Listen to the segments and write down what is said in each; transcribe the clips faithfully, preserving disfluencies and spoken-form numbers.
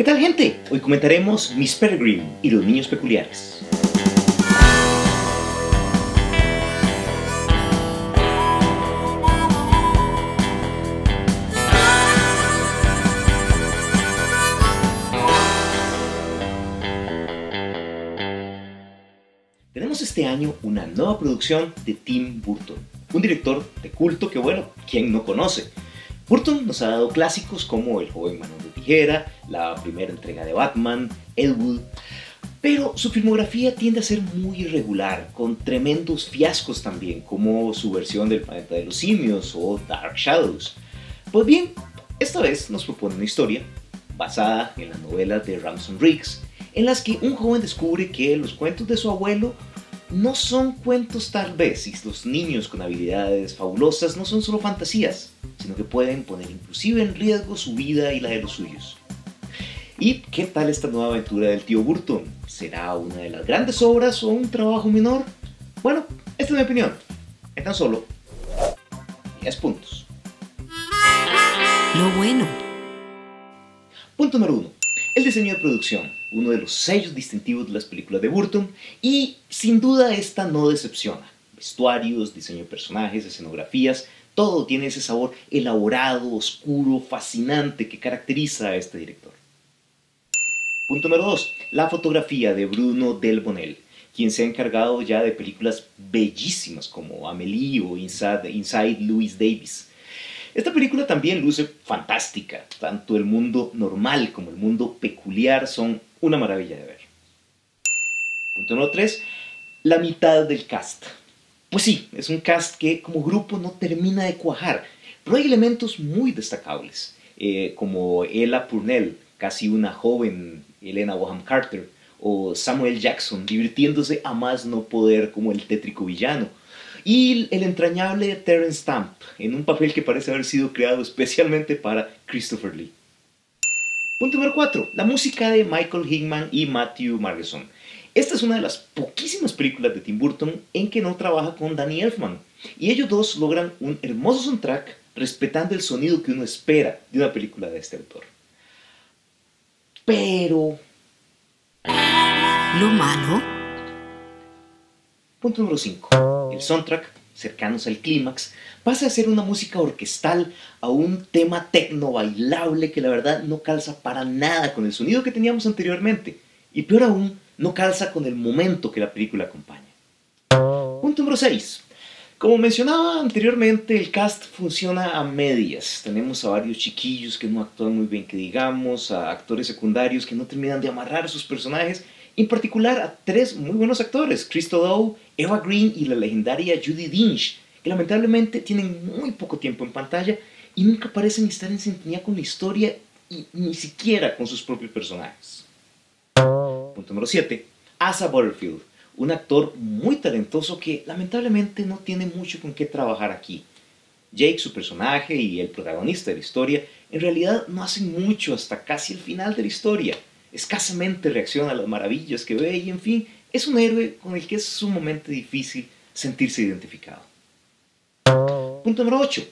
¿Qué tal, gente? Hoy comentaremos Miss Peregrine y los niños peculiares. Tenemos este año una nueva producción de Tim Burton, un director de culto que, bueno, ¿quién no conoce? Burton nos ha dado clásicos como El joven Mano de Tijera, la primera entrega de Batman, Ed Wood, pero su filmografía tiende a ser muy irregular, con tremendos fiascos también, como su versión del Planeta de los Simios o Dark Shadows. Pues bien, esta vez nos propone una historia basada en la novela de Ramson Riggs, en las que un joven descubre que los cuentos de su abuelo no son cuentos tal vez, y los niños con habilidades fabulosas no son solo fantasías, sino que pueden poner inclusive en riesgo su vida y la de los suyos. ¿Y qué tal esta nueva aventura del tío Burton? ¿Será una de las grandes obras o un trabajo menor? Bueno, esta es mi opinión, en tan solo diez puntos. Lo bueno. Punto número uno. El diseño de producción, uno de los sellos distintivos de las películas de Burton, y sin duda esta no decepciona. Vestuarios, diseño de personajes, escenografías, todo tiene ese sabor elaborado, oscuro, fascinante que caracteriza a este director. Punto número dos. La fotografía de Bruno Delbonnel, quien se ha encargado ya de películas bellísimas como Amelie o Inside, Inside Louis Davis. Esta película también luce fantástica, tanto el mundo normal como el mundo peculiar son una maravilla de ver. Punto número tres, la mitad del cast. Pues sí, es un cast que como grupo no termina de cuajar, pero hay elementos muy destacables, eh, como Ella Purnell, casi una joven Helena Bonham Carter, o Samuel L. Jackson, divirtiéndose a más no poder como el tétrico villano, y el entrañable Terrence Stamp, en un papel que parece haber sido creado especialmente para Christopher Lee. Punto número cuatro. La música de Michael Hickman y Matthew Margeson. Esta es una de las poquísimas películas de Tim Burton en que no trabaja con Danny Elfman, y ellos dos logran un hermoso soundtrack respetando el sonido que uno espera de una película de este autor. Pero... ¿lo malo? Punto número cinco. El soundtrack, cercanos al clímax, pasa a ser una música orquestal a un tema tecno bailable que la verdad no calza para nada con el sonido que teníamos anteriormente, y peor aún, no calza con el momento que la película acompaña. Punto número seis. Como mencionaba anteriormente, el cast funciona a medias. Tenemos a varios chiquillos que no actúan muy bien que digamos, a actores secundarios que no terminan de amarrar a sus personajes, en particular a tres muy buenos actores, Chris O'Dowd, Eva Green y la legendaria Judi Dench, que lamentablemente tienen muy poco tiempo en pantalla y nunca parecen estar en sintonía con la historia y ni siquiera con sus propios personajes. Punto número siete. Asa Butterfield, un actor muy talentoso que lamentablemente no tiene mucho con qué trabajar aquí. Jake, su personaje, y el protagonista de la historia en realidad no hacen mucho hasta casi el final de la historia. Escasamente reacciona a las maravillas que ve y, en fin, es un héroe con el que es sumamente difícil sentirse identificado. Punto número ocho.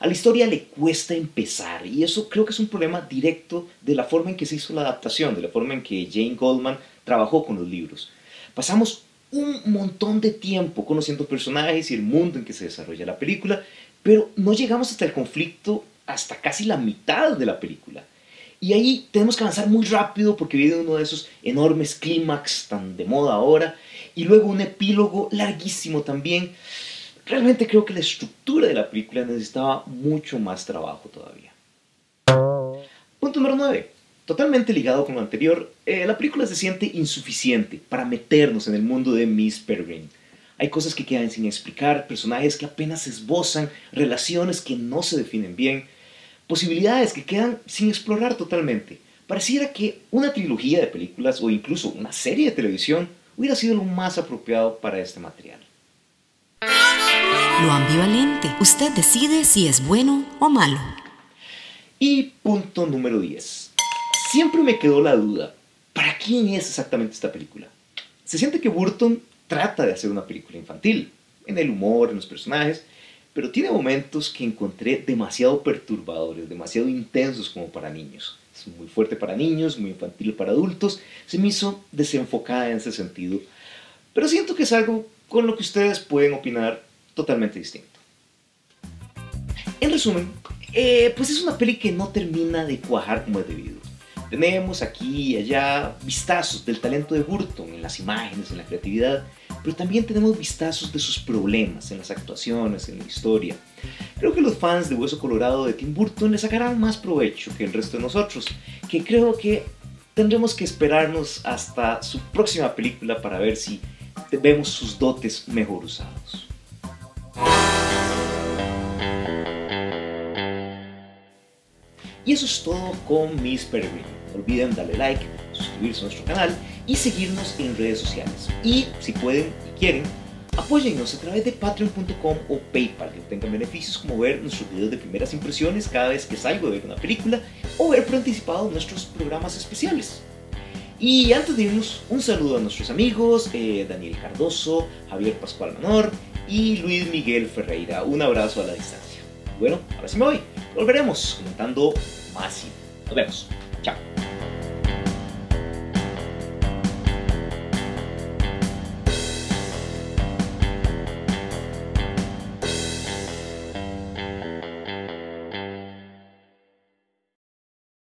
A la historia le cuesta empezar, y eso creo que es un problema directo de la forma en que se hizo la adaptación, de la forma en que Jane Goldman trabajó con los libros. Pasamos un montón de tiempo conociendo personajes y el mundo en que se desarrolla la película, pero no llegamos hasta el conflicto hasta casi la mitad de la película. Y ahí tenemos que avanzar muy rápido porque viene uno de esos enormes clímax tan de moda ahora, y luego un epílogo larguísimo también. Realmente creo que la estructura de la película necesitaba mucho más trabajo todavía. Punto número nueve. Totalmente ligado con lo anterior, eh, la película se siente insuficiente para meternos en el mundo de Miss Peregrine. Hay cosas que quedan sin explicar, personajes que apenas se esbozan, relaciones que no se definen bien, posibilidades que quedan sin explorar totalmente. Pareciera que una trilogía de películas o incluso una serie de televisión hubiera sido lo más apropiado para este material. Lo ambivalente. Usted decide si es bueno o malo. Y punto número diez. Siempre me quedó la duda, ¿para quién es exactamente esta película? Se siente que Burton trata de hacer una película infantil, en el humor, en los personajes, pero tiene momentos que encontré demasiado perturbadores, demasiado intensos como para niños. es muy fuerte para niños, muy infantil para adultos, se me hizo desenfocada en ese sentido. Pero siento que es algo con lo que ustedes pueden opinar totalmente distinto. En resumen, eh, pues es una peli que no termina de cuajar como es debido. Tenemos aquí y allá vistazos del talento de Burton en las imágenes, en la creatividad, pero también tenemos vistazos de sus problemas, en las actuaciones, en la historia. Creo que los fans de Hueso Colorado de Tim Burton le sacarán más provecho que el resto de nosotros, que creo que tendremos que esperarnos hasta su próxima película para ver si vemos sus dotes mejor usados. Y eso es todo con Miss Peregrine. No olviden darle like, suscribirse a nuestro canal y seguirnos en redes sociales. Y si pueden y quieren, apóyennos a través de patreon punto com o Paypal, que obtengan beneficios como ver nuestros videos de primeras impresiones cada vez que salgo de ver una película o ver por anticipado nuestros programas especiales. Y antes de irnos, un saludo a nuestros amigos eh, Daniel Cardoso, Javier Pascual Manor y Luis Miguel Ferreira. Un abrazo a la distancia. Bueno, ahora sí me voy. Volveremos comentando más y nos vemos. Chao.